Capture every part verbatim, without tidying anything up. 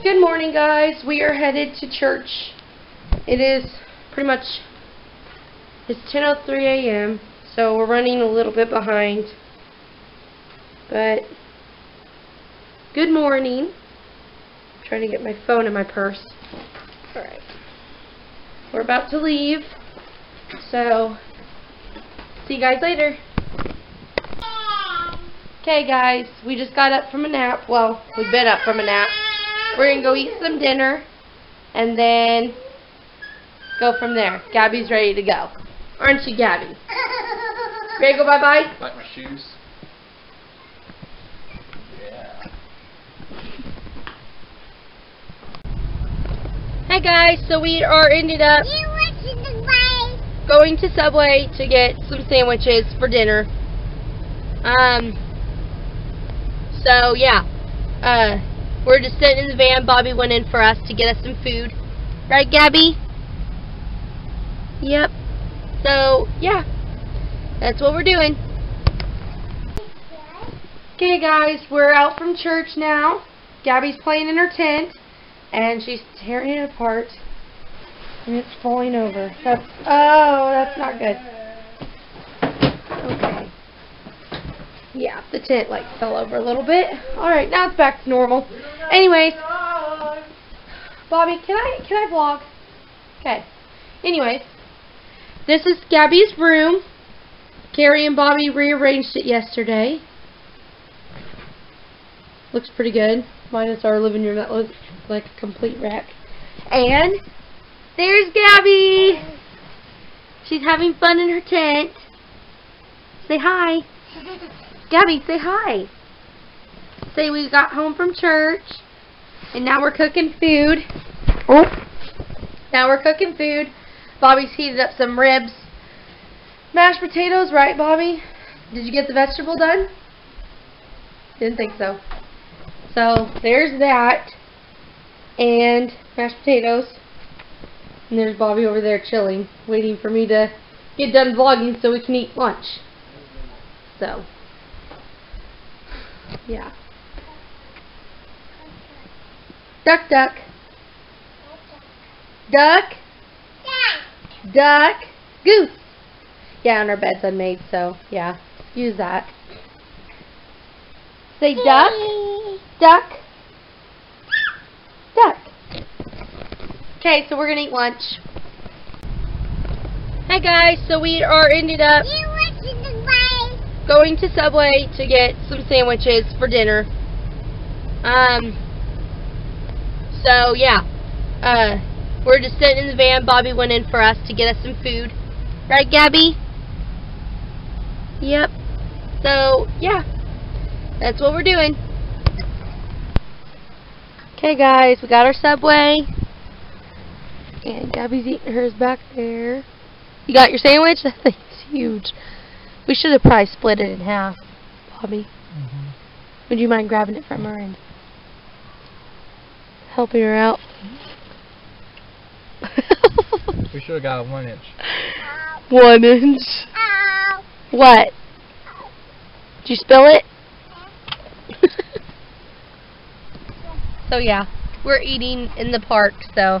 Good morning, guys. We are headed to church. It is pretty much, it's ten oh three a m, so we're running a little bit behind. But, good morning. I'm trying to get my phone in my purse. Alright. We're about to leave, so see you guys later. Okay, guys, we just got up from a nap. Well, we've been up from a nap. We're gonna go eat some dinner and then go from there. Gabby's ready to go. Aren't you, Gabby? Ready to go bye bye? Like my shoes. Yeah. Hey guys, so we are ended up going to Subway to get some sandwiches for dinner. Um so yeah. Uh We're just sitting in the van. Bobby went in for us to get us some food. Right, Gabby? Yep. So, yeah. That's what we're doing. Okay, guys. We're out from church now. Gabby's playing in her tent. And she's tearing it apart. And it's falling over. That's, oh, that's not good. Okay. Yeah, the tent, like, fell over a little bit. Alright, now it's back to normal. Anyways, Bobby, can I can I vlog? Okay. Anyways, this is Gabby's room. Carrie and Bobby rearranged it yesterday. Looks pretty good. Minus our living room that looks like a complete wreck. And there's Gabby. She's having fun in her tent. Say hi. Gabby, say hi. Say we got home from church, and now we're cooking food. Oh. Now we're cooking food. Bobby's heated up some ribs. Mashed potatoes, right, Bobby? Did you get the vegetable done? Didn't think so. So, there's that. And mashed potatoes. And there's Bobby over there chilling, waiting for me to get done vlogging so we can eat lunch. So... yeah. Duck, duck. Duck. Duck. Duck. Goose. Yeah, and our bed's unmade, so yeah, use that. Say duck. Duck. Duck. Okay, so we're gonna eat lunch. Hey guys, so we are ended up going to Subway to get some sandwiches for dinner. Um, so yeah, uh, we're just sitting in the van. Bobby went in for us to get us some food. Right, Gabby? Yep. So yeah, that's what we're doing. Okay, guys, we got our Subway, and Gabby's eating hers back there. You got your sandwich? That thing's huge. We should have probably split it in half, Bobby. Mm-hmm. Would you mind grabbing it from her and helping her out? We should have got one inch. One inch? What? Did you spill it? So yeah, we're eating in the park, so.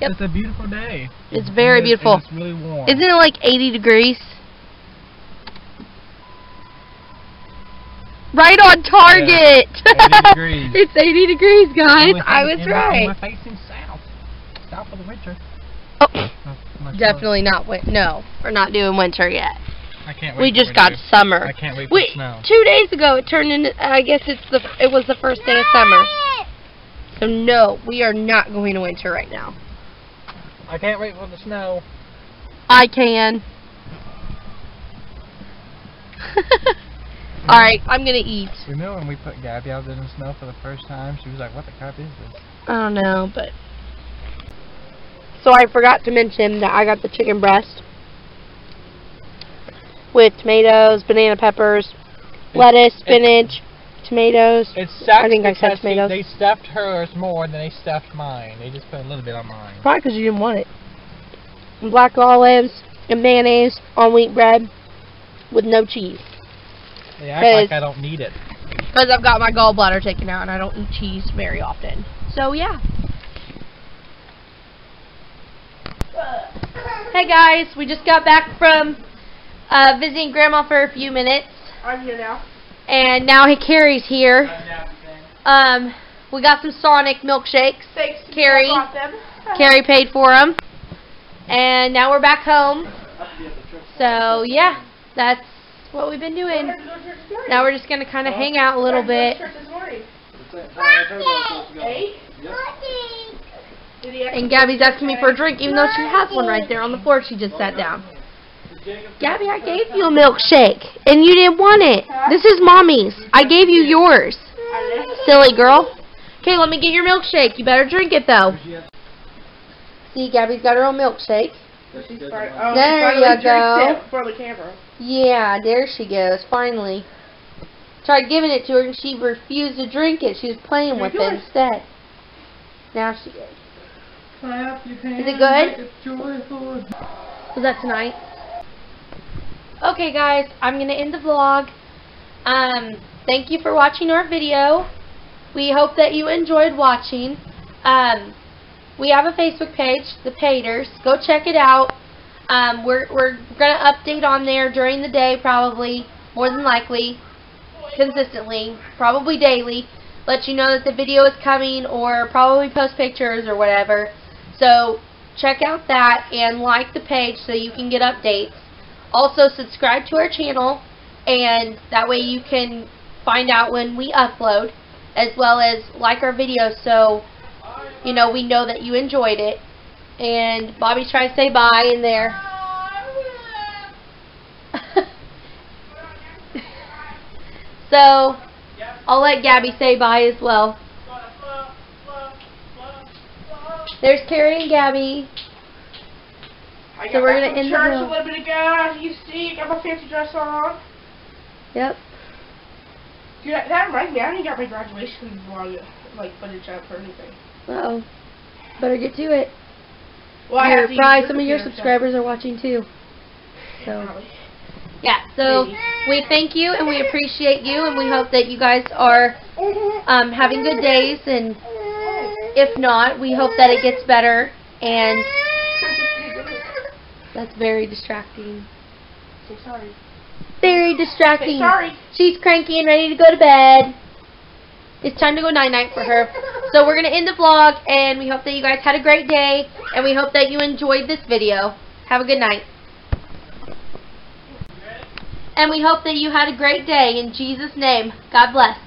Yep. It's a beautiful day. It's very and it's, beautiful. It's really warm. Isn't it like eighty degrees? Right on target. Yeah, eighty degrees. It's eighty degrees, guys. It was, I was right. We're facing south. South of the winter. Oh. Not definitely not winter. No, we're not doing winter yet. I can't wait. We just got summer. I can't wait for we, snow. Two days ago, it turned into. I guess it's the. It was the first day of summer. So no, we are not going to winter right now. I can't wait for the snow. I can. Alright, I'm gonna eat. Remember when we put Gabby out in the snow for the first time? She was like, what the crap is this? I don't know, but... So I forgot to mention that I got the chicken breast. With tomatoes, banana peppers, it's, lettuce, it's, spinach, tomatoes. It's stuffed I think I said tomatoes. They stuffed hers more than they stuffed mine. They just put a little bit on mine. Probably because you didn't want it. And black olives and mayonnaise on wheat bread with no cheese. They act like I don't need it. because I've got my gallbladder taken out and I don't eat cheese very often. So yeah. Hey guys, we just got back from uh, visiting Grandma for a few minutes. I'm here now. And now Carrie's here. Um, we got some Sonic milkshakes. Thanks, Carrie. I bought them. Carrie paid for them. And now we're back home. So yeah, that's what we've been doing. Now we're just gonna kind of hang out a little bit. And Gabby's asking me for a drink, even though she has one right there on the floor. She just sat down. Gabby, I gave you a milkshake, and you didn't want it. This is Mommy's. I gave you yours. Silly girl. Okay, let me get your milkshake. You better drink it though. See, Gabby's got her own milkshake. She's far, oh, there you go. For the camera. Yeah, there she goes. Finally, tried giving it to her, and she refused to drink it. She was playing with it instead. Now she goes. Is it good? Was that tonight? Okay, guys, I'm gonna end the vlog. Um, thank you for watching our video. We hope that you enjoyed watching. Um. We have a Facebook page, The Paters. Go check it out. Um, we're we're going to update on there during the day, probably, more than likely, consistently, probably daily. Let you know that the video is coming, or probably post pictures or whatever. So check out that and like the page so you can get updates. Also, subscribe to our channel, and that way you can find out when we upload, as well as like our video so you know, we know that you enjoyed it. And Bobby's trying to say bye in there. So, I'll let Gabby say bye as well. There's Carrie and Gabby. I got so we're gonna end the church a little bit ago. As you see, I got my fancy dress on. Yep. Dude, that right now you got my graduation vlog like footage up or anything. Uh-oh. Better get to it. Well, I have probably some of your subscribers are watching too. So, yeah, so we thank you and we appreciate you, and we hope that you guys are um, having good days, and if not, we hope that it gets better. And that's very distracting. Say sorry. Very distracting. Say sorry. She's cranky and ready to go to bed. It's time to go night-night for her. So we're going to end the vlog, and we hope that you guys had a great day, and we hope that you enjoyed this video. Have a good night. And we hope that you had a great day. In Jesus' name, God bless.